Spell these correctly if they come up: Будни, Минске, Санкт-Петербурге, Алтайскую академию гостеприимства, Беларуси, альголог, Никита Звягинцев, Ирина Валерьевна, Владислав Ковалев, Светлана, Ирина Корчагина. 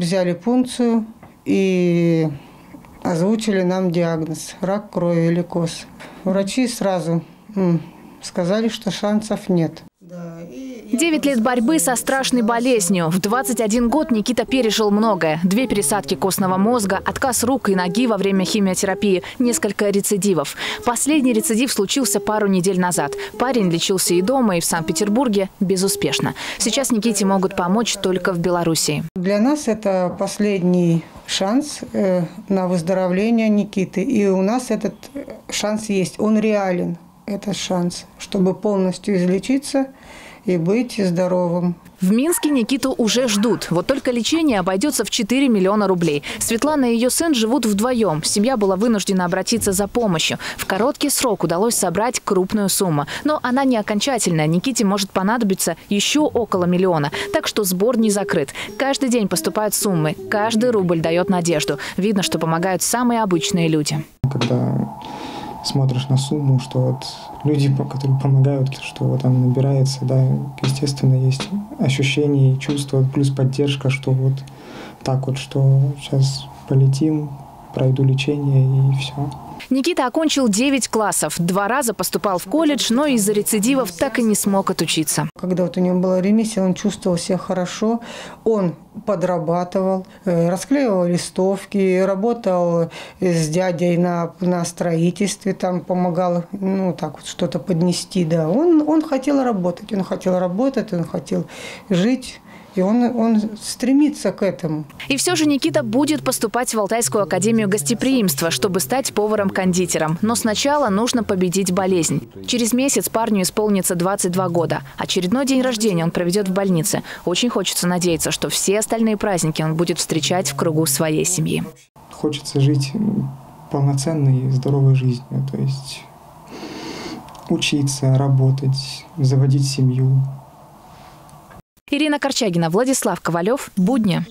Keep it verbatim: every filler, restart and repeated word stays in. взяли пункцию и озвучили нам диагноз – рак крови или коз. Врачи сразу сказали, что шансов нет. Девять лет борьбы со страшной болезнью. В двадцать один год Никита пережил многое. Две пересадки костного мозга, отказ рук и ноги во время химиотерапии, несколько рецидивов. Последний рецидив случился пару недель назад. Парень лечился и дома, и в Санкт-Петербурге безуспешно. Сейчас Никите могут помочь только в Беларуси. Для нас это последний шанс на выздоровление Никиты. И у нас этот шанс есть. Он реален. Это шанс, чтобы полностью излечиться и быть здоровым. В Минске Никиту уже ждут. Вот только лечение обойдется в четыре миллиона рублей. Светлана и ее сын живут вдвоем. Семья была вынуждена обратиться за помощью. В короткий срок удалось собрать крупную сумму. Но она не окончательная. Никите может понадобиться еще около миллиона. Так что сбор не закрыт. Каждый день поступают суммы. Каждый рубль дает надежду. Видно, что помогают самые обычные люди. Когда смотришь на сумму, что вот люди, которые помогают, что вот она набирается, да, естественно, есть ощущения и чувства, плюс поддержка, что вот так вот, что сейчас полетим, пройду лечение и все. Никита окончил девять классов, два раза поступал в колледж, но из-за рецидивов так и не смог отучиться. Когда вот у него была ремиссия, он чувствовал себя хорошо, он подрабатывал, расклеивал листовки, работал с дядей на, на строительстве, там помогал, ну так вот что-то поднести, да. Он, он хотел работать, он хотел работать, он хотел жить. И он, он стремится к этому. И все же Никита будет поступать в Алтайскую академию гостеприимства, чтобы стать поваром-кондитером. Но сначала нужно победить болезнь. Через месяц парню исполнится двадцать два года. Очередной день рождения он проведет в больнице. Очень хочется надеяться, что все остальные праздники он будет встречать в кругу своей семьи. Хочется жить полноценной и здоровой жизнью. То есть учиться, работать, заводить семью. Ирина Корчагина, Владислав Ковалев, «Будни».